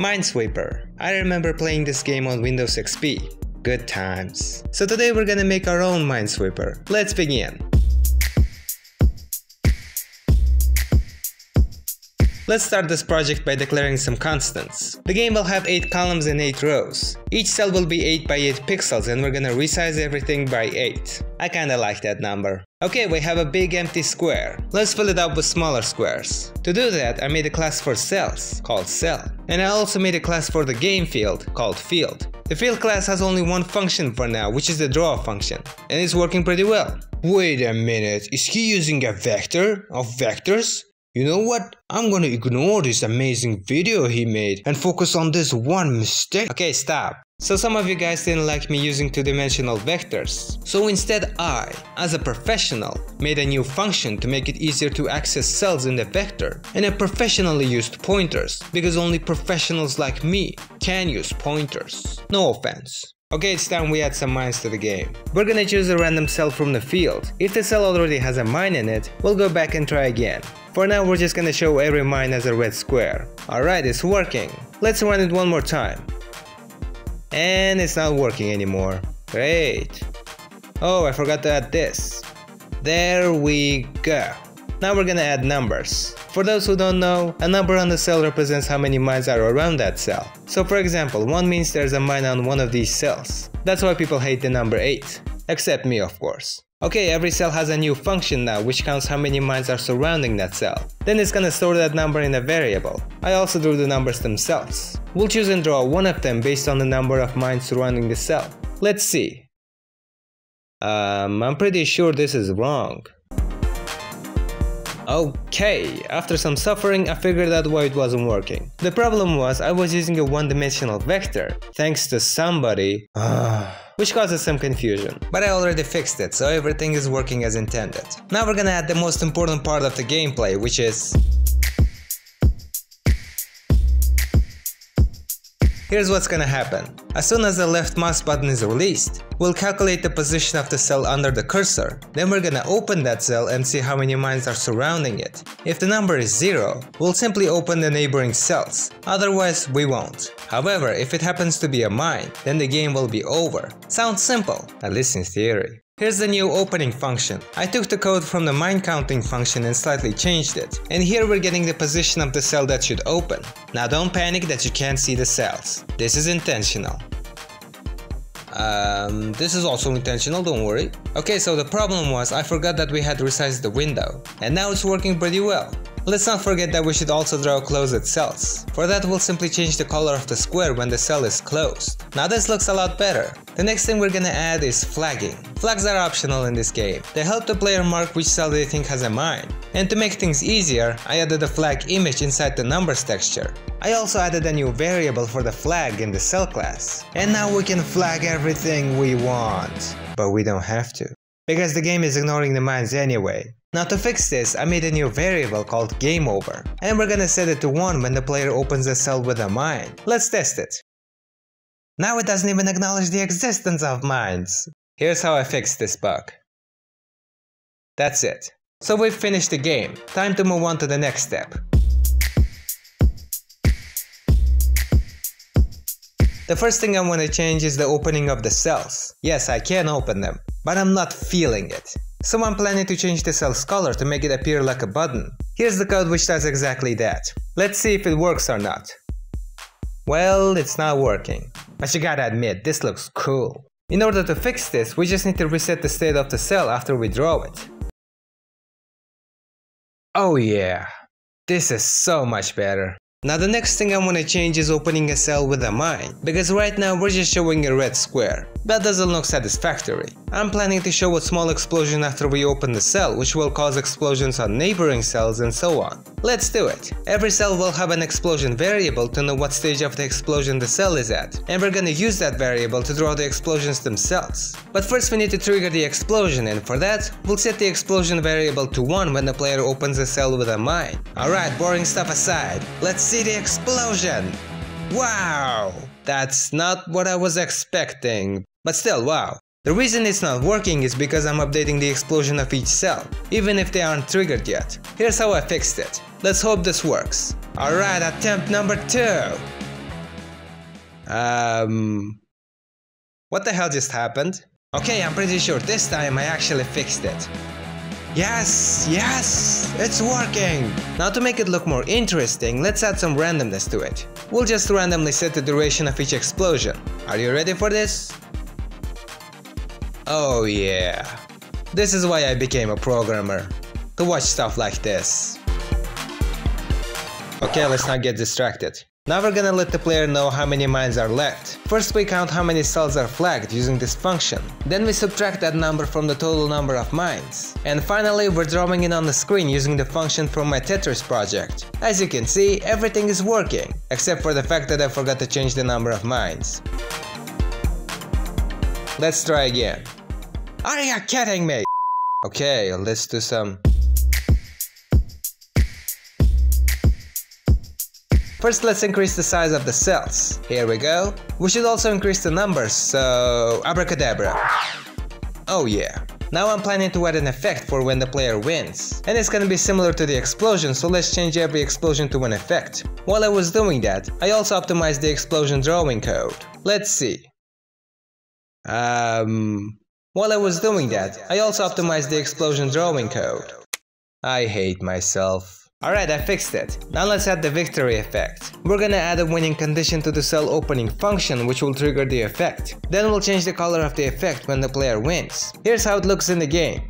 Minesweeper. I remember playing this game on Windows XP. Good times. So today we're gonna make our own Minesweeper. Let's begin. Let's start this project by declaring some constants. The game will have 8 columns and 8 rows. Each cell will be 8 by 8 pixels and we're gonna resize everything by 8. I kinda like that number. Okay, we have a big empty square. Let's fill it up with smaller squares. To do that, I made a class for cells, called cell. And I also made a class for the game field, called field. The field class has only one function for now, which is the draw function. And it's working pretty well. Wait a minute, is he using a vector of vectors? You know what? I'm gonna ignore this amazing video he made and focus on this one mistake. Okay, stop. So some of you guys didn't like me using two-dimensional vectors. So instead I, as a professional, made a new function to make it easier to access cells in the vector. And I professionally used pointers, because only professionals like me can use pointers. No offense. Okay, it's time we add some mines to the game. We're gonna choose a random cell from the field. If the cell already has a mine in it, we'll go back and try again. For now, we're just gonna show every mine as a red square. Alright, it's working. Let's run it one more time. And it's not working anymore. Great. Oh, I forgot to add this. There we go. Now we're gonna add numbers. For those who don't know, a number on the cell represents how many mines are around that cell. So for example, 1 means there's a mine on one of these cells. That's why people hate the number 8. Except me, of course. Okay, every cell has a new function now, which counts how many mines are surrounding that cell. Then it's gonna store that number in a variable. I also drew the numbers themselves. We'll choose and draw one of them based on the number of mines surrounding the cell. Let's see. I'm pretty sure this is wrong. Okay, after some suffering, I figured out why it wasn't working. The problem was I was using a one-dimensional vector, thanks to somebody, which causes some confusion. But I already fixed it, so everything is working as intended. Now we're gonna add the most important part of the gameplay, which is... Here's what's gonna happen. As soon as the left mouse button is released, we'll calculate the position of the cell under the cursor. Then we're gonna open that cell and see how many mines are surrounding it. If the number is 0, we'll simply open the neighboring cells, otherwise we won't. However, if it happens to be a mine, then the game will be over. Sounds simple, at least in theory. Here's the new opening function. I took the code from the mine counting function and slightly changed it. And here we're getting the position of the cell that should open. Now don't panic that you can't see the cells. This is intentional. This is also intentional, don't worry. Okay, so the problem was I forgot that we had resized the window. And now it's working pretty well. Let's not forget that we should also draw closed cells. For that, we'll simply change the color of the square when the cell is closed. Now this looks a lot better. The next thing we're gonna add is flagging. Flags are optional in this game. They help the player mark which cell they think has a mine. And to make things easier, I added a flag image inside the numbers texture. I also added a new variable for the flag in the cell class. And now we can flag everything we want. But we don't have to, because the game is ignoring the mines anyway. Now to fix this, I made a new variable called game over, and we're gonna set it to 1 when the player opens a cell with a mine. Let's test it. Now it doesn't even acknowledge the existence of mines. Here's how I fixed this bug. That's it. So we've finished the game. Time to move on to the next step. The first thing I want to change is the opening of the cells. Yes, I can open them, but I'm not feeling it. So I'm planning to change the cell's color to make it appear like a button. Here's the code which does exactly that. Let's see if it works or not. Well, it's not working. But you gotta admit, this looks cool. In order to fix this, we just need to reset the state of the cell after we draw it. Oh yeah, this is so much better. Now the next thing I want to change is opening a cell with a mine, because right now we're just showing a red square. That doesn't look satisfactory. I'm planning to show a small explosion after we open the cell, which will cause explosions on neighboring cells and so on. Let's do it. Every cell will have an explosion variable to know what stage of the explosion the cell is at, and we're gonna use that variable to draw the explosions themselves. But first we need to trigger the explosion, and for that, we'll set the explosion variable to 1 when the player opens a cell with a mine. Alright, boring stuff aside, let's see the explosion! Wow! That's not what I was expecting, but still wow. The reason it's not working is because I'm updating the explosion of each cell, even if they aren't triggered yet. Here's how I fixed it. Let's hope this works. Alright, attempt number 2! What the hell just happened? Okay, I'm pretty sure this time I actually fixed it. Yes, yes, it's working! Now to make it look more interesting, let's add some randomness to it. We'll just randomly set the duration of each explosion. Are you ready for this? Oh yeah. This is why I became a programmer. To watch stuff like this. Okay, let's not get distracted. Now we're gonna let the player know how many mines are left. First we count how many cells are flagged using this function. Then we subtract that number from the total number of mines. And finally we're drawing it on the screen using the function from my Tetris project. As you can see, everything is working, except for the fact that I forgot to change the number of mines. Let's try again. Are you kidding me? Okay, let's do some... First, let's increase the size of the cells. Here we go. We should also increase the numbers, so... abracadabra. Oh yeah. Now I'm planning to add an effect for when the player wins. And it's gonna be similar to the explosion, so let's change every explosion to an effect. While I was doing that, I also optimized the explosion drawing code. Let's see. I hate myself. Alright, I fixed it. Now let's add the victory effect. We're gonna add a winning condition to the cell opening function, which will trigger the effect. Then we'll change the color of the effect when the player wins. Here's how it looks in the game.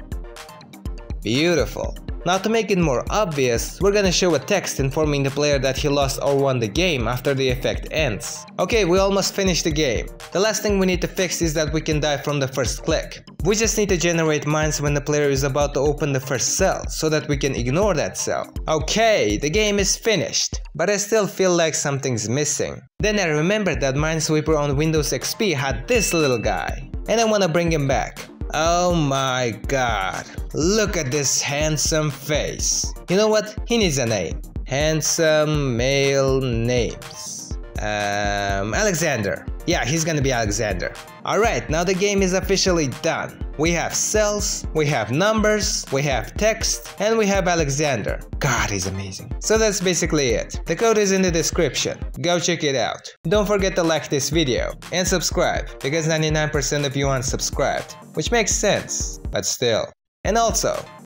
Beautiful. Now to make it more obvious, we're gonna show a text informing the player that he lost or won the game after the effect ends. Okay, we almost finished the game. The last thing we need to fix is that we can die from the first click. We just need to generate mines when the player is about to open the first cell, so that we can ignore that cell. Okay, the game is finished, but I still feel like something's missing. Then I remembered that Minesweeper on Windows XP had this little guy, and I wanna bring him back. Oh my god, look at this handsome face. You know what, he needs a name. Handsome male names. Alexander. Yeah, he's gonna be Alexander. Alright, now the game is officially done. We have cells, we have numbers, we have text, and we have Alexander. God, he's amazing. So that's basically it. The code is in the description. Go check it out. Don't forget to like this video and subscribe, because 99% of you unsubscribed, which makes sense, but still. And also,